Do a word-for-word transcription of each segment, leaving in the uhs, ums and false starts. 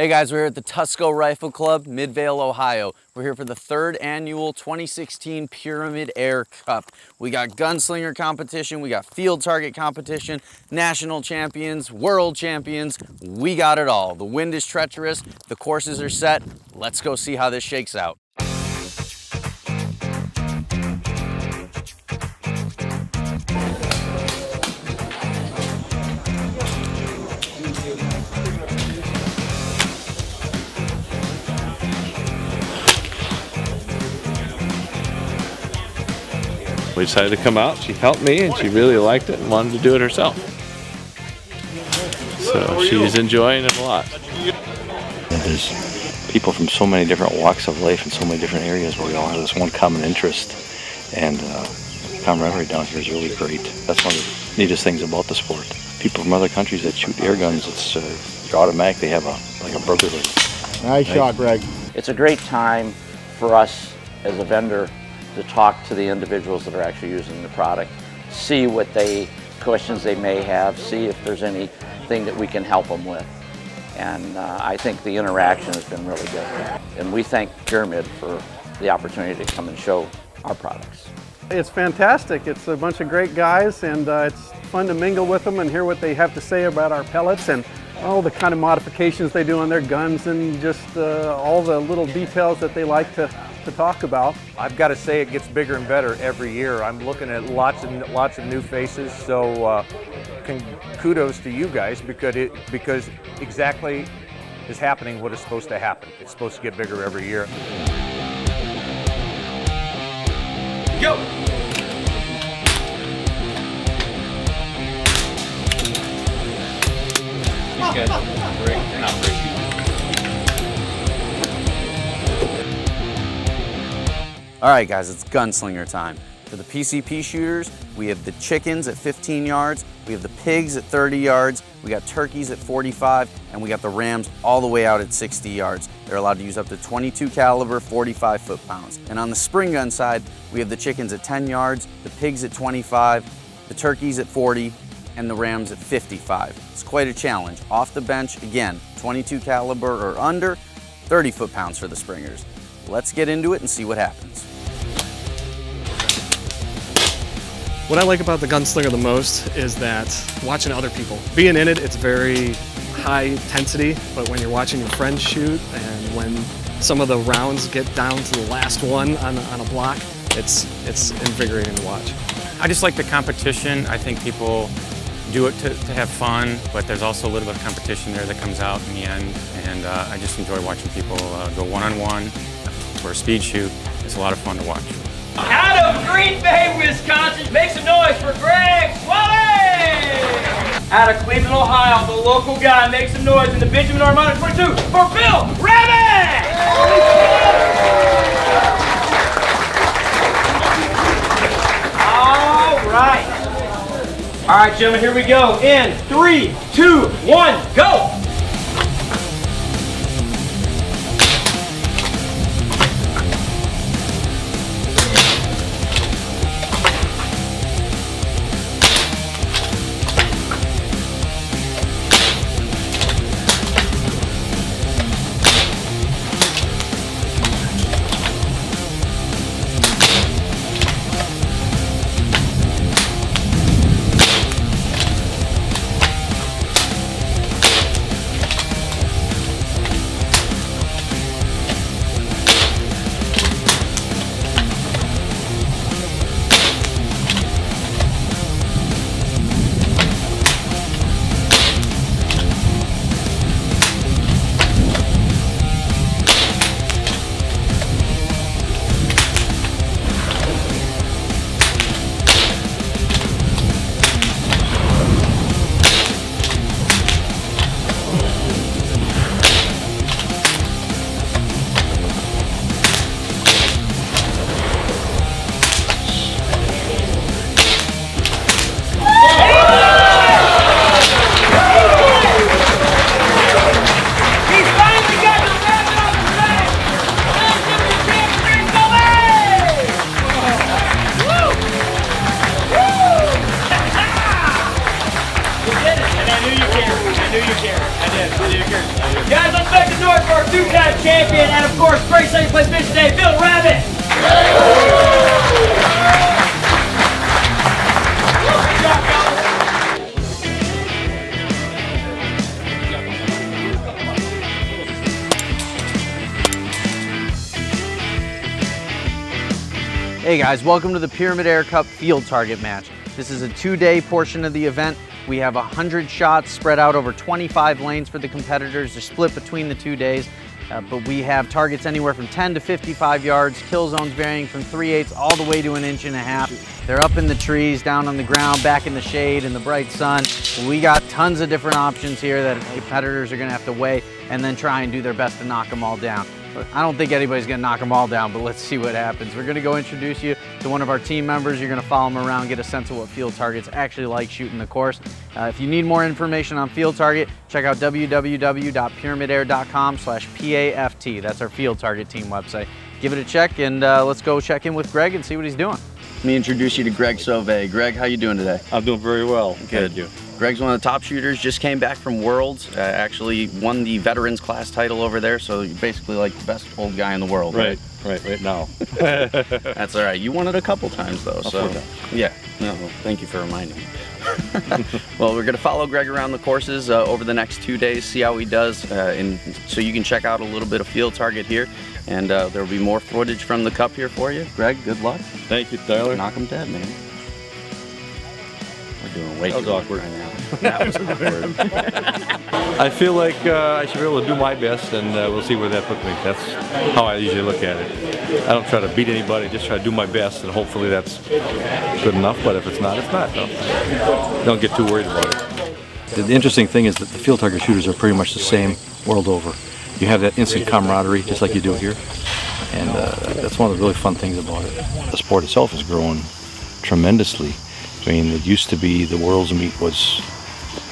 Hey guys, we're here at the Tuscola Rifle Club, Midvale, Ohio. We're here for the third annual twenty sixteen Pyramyd Air Cup. We got gunslinger competition, we got field target competition, national champions, world champions, we got it all. The wind is treacherous, the courses are set. Let's go see how this shakes out. We decided to come out. She helped me and she really liked it and wanted to do it herself. So she's enjoying it a lot. There's people from so many different walks of life and so many different areas where we all have this one common interest, and uh, camaraderie down here is really great. That's one of the neatest things about the sport. People from other countries that shoot air guns, it's uh, they're automatic. They have a like a burger league. Nice right? shot, Greg. It's a great time for us as a vendor to talk to the individuals that are actually using the product, see what they, questions they may have, see if there's anything that we can help them with. And uh, I think the interaction has been really good. And we thank Pyramyd for the opportunity to come and show our products. It's fantastic. It's a bunch of great guys, and uh, it's fun to mingle with them and hear what they have to say about our pellets and all the kind of modifications they do on their guns, and just uh, all the little details that they like to to talk about. I've got to say, it gets bigger and better every year. I'm looking at lots and lots of new faces, so uh, kudos to you guys, because it because exactly is happening what is supposed to happen. It's supposed to get bigger every year. Go! He's good. Break, not break. All right guys, it's gunslinger time. For the P C P shooters, we have the chickens at fifteen yards, we have the pigs at thirty yards, we got turkeys at forty-five, and we got the rams all the way out at sixty yards. They're allowed to use up to twenty-two caliber, forty-five foot pounds. And on the spring gun side, we have the chickens at ten yards, the pigs at twenty-five, the turkeys at forty, and the rams at fifty-five. It's quite a challenge. Off the bench, again, twenty-two caliber or under, thirty foot pounds for the springers. Let's get into it and see what happens. What I like about the gunslinger the most is that watching other people. Being in it, it's very high intensity, but when you're watching your friends shoot and when some of the rounds get down to the last one on, on a block, it's, it's invigorating to watch. I just like the competition. I think people do it to, to have fun, but there's also a little bit of competition there that comes out in the end, and uh, I just enjoy watching people uh, go one-on-one for a speed shoot. It's a lot of fun to watch. Out of Green Bay, Wisconsin, make some noise for Greg Swalve! Out of Cleveland, Ohio, the local guy, make some noise in the Benjamin Armando twenty-two for Bill Rabbit! All right. All right, gentlemen, here we go. In three, two, one, go! back the door for our two-time champion and, of course, great second place finish today, Bill Rabbit. Hey guys, welcome to the Pyramyd Air Cup Field Target Match. This is a two-day portion of the event. We have one hundred shots spread out over twenty-five lanes for the competitors. They're split between the two days, uh, but we have targets anywhere from ten to fifty-five yards, kill zones varying from three eighths all the way to an inch and a half. They're up in the trees, down on the ground, back in the shade, in the bright sun. We got tons of different options here that competitors are gonna have to weigh and then try and do their best to knock them all down. I don't think anybody's gonna knock them all down, but let's see what happens. We're gonna go introduce you to one of our team members. You're gonna follow them around, get a sense of what Field Target's actually like shooting the course. Uh, if you need more information on Field Target, check out w w w dot pyramyd air dot com slash P A F T. That's our Field Target team website. Give it a check, and uh, let's go check in with Greg and see what he's doing. Let me introduce you to Greg Sauve. Greg, how you doing today? I'm doing very well. Good. You? Greg's one of the top shooters, just came back from Worlds, uh, actually won the veterans class title over there, so you're basically like the best old guy in the world. Right, right, right, right now. That's all right. You won it a couple times though, so okay. Yeah, no, thank you for reminding me. Well, we're going to follow Greg around the courses uh, over the next two days, see how he does, uh, and so you can check out a little bit of Field Target here, and uh, there will be more footage from the cup here for you. Greg, good luck. Thank you, Tyler. Knock him dead, man. Doing way that was awkward. Right now. That was awkward. I feel like uh, I should be able to do my best, and uh, we'll see where that puts me. That's how I usually look at it. I don't try to beat anybody, just try to do my best, and hopefully that's good enough, but if it's not, it's not. No. Don't get too worried about it. The interesting thing is that the field target shooters are pretty much the same world over. You have that instant camaraderie, just like you do here, and uh, that's one of the really fun things about it. The sport itself has grown tremendously. I mean, it used to be the world's meet was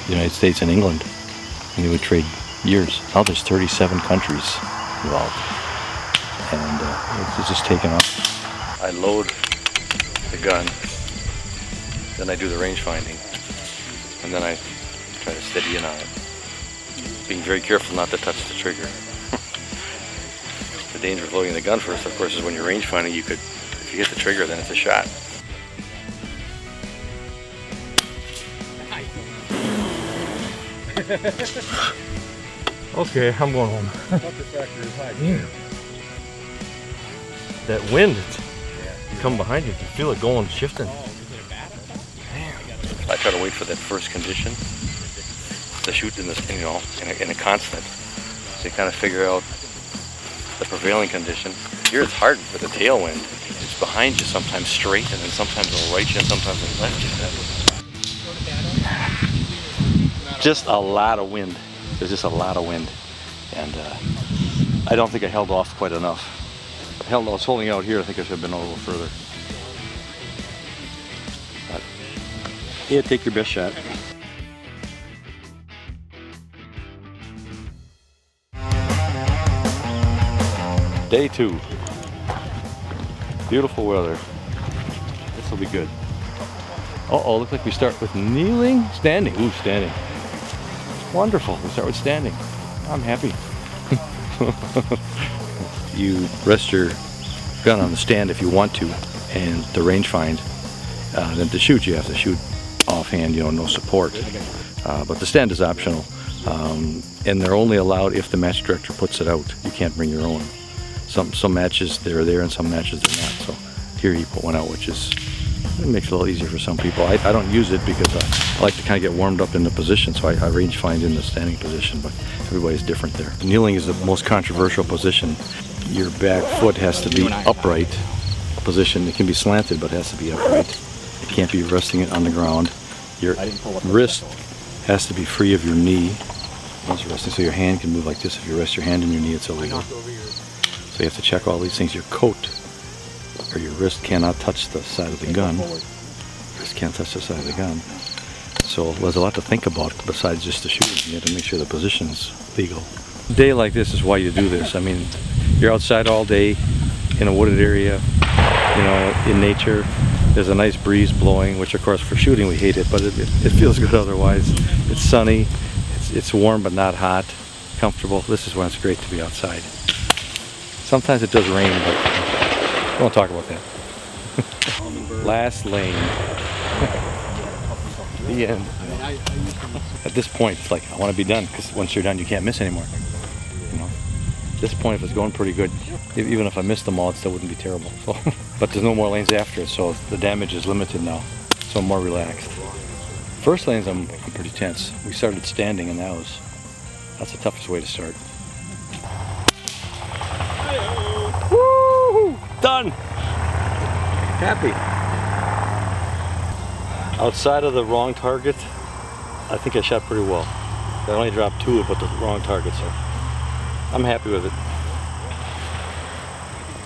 the United States and England, and they would trade years. Now there's thirty-seven countries involved, and uh, it's just taken off. I load the gun, then I do the range finding, and then I try to steady in on it, being very careful not to touch the trigger. The danger of loading the gun first, of course, is when you're range finding, you could, if you hit the trigger, then it's a shot. Okay, I'm going home. mm. That wind, it's come behind you. You feel it going, shifting. Damn. I try to wait for that first condition to shoot in this, you know, in a, in a constant. So you kind of figure out the prevailing condition. Here it's hard for the tailwind. It's behind you sometimes straight, and then sometimes it'll right you, and sometimes it'll left you. Just a lot of wind. There's just a lot of wind, and uh, I don't think I held off quite enough. I held, I was holding out here. I think I should have been a little further. But, yeah, take your best shot. Day two. Beautiful weather. This will be good. Uh oh, looks like we start with kneeling, standing. Ooh, standing. Wonderful. We start with standing. I'm happy. You rest your gun on the stand if you want to, and the range find. Uh, then to shoot, you have to shoot offhand, you know, no support. Uh, but the stand is optional, um, and they're only allowed if the match director puts it out. You can't bring your own. Some some matches they're there, and some matches they're not. So here you put one out, which is it makes it a little easier for some people. I, I don't use it because I, I like to kind of get warmed up in the position, so I, I range find in the standing position, but everybody's different there. Kneeling is the most controversial position. Your back foot has to be upright position. It can be slanted, but it has to be upright. It can't be resting it on the ground. Your wrist has to be free of your knee. Once you're resting, so your hand can move like this. If you rest your hand in your knee, it's illegal. So you have to check all these things. Your coat or your wrist cannot touch the side of the gun. Wrist can't touch the side of the gun. So there's a lot to think about besides just the shooting. You have to make sure the position's legal. A day like this is why you do this. I mean, you're outside all day in a wooded area, you know, in nature. There's a nice breeze blowing, which of course for shooting we hate it, but it, it, it feels good otherwise. It's sunny, it's, it's warm but not hot. comfortable. This is when it's great to be outside. Sometimes it does rain, but we won't talk about that. Last lane. The end. At this point, it's like, I want to be done, because once you're done, you can't miss anymore. You know, at this point, if it's going pretty good, even if I missed them all, it still wouldn't be terrible. So, but there's no more lanes after it, so the damage is limited now. So I'm more relaxed. First lanes, I'm, I'm pretty tense. We started standing, and that was, that's the toughest way to start. Woo! Done. Happy. Outside of the wrong target, I think I shot pretty well. I only dropped two, but the wrong target, so I'm happy with it.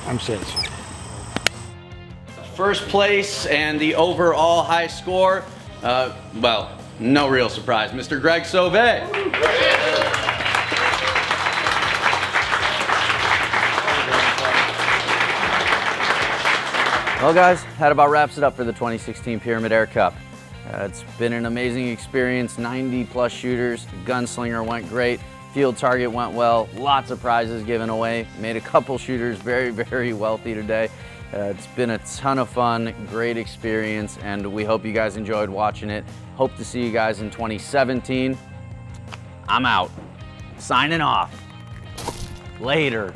I'm satisfied. First place and the overall high score, uh, well, no real surprise, Mister Greg Sauve. Yeah. Well guys, that about wraps it up for the twenty sixteen Pyramyd Air Cup. Uh, it's been an amazing experience, ninety plus shooters, the gunslinger went great, field target went well, lots of prizes given away, made a couple shooters very, very wealthy today. Uh, it's been a ton of fun, great experience, and we hope you guys enjoyed watching it. Hope to see you guys in twenty seventeen. I'm out, signing off, later.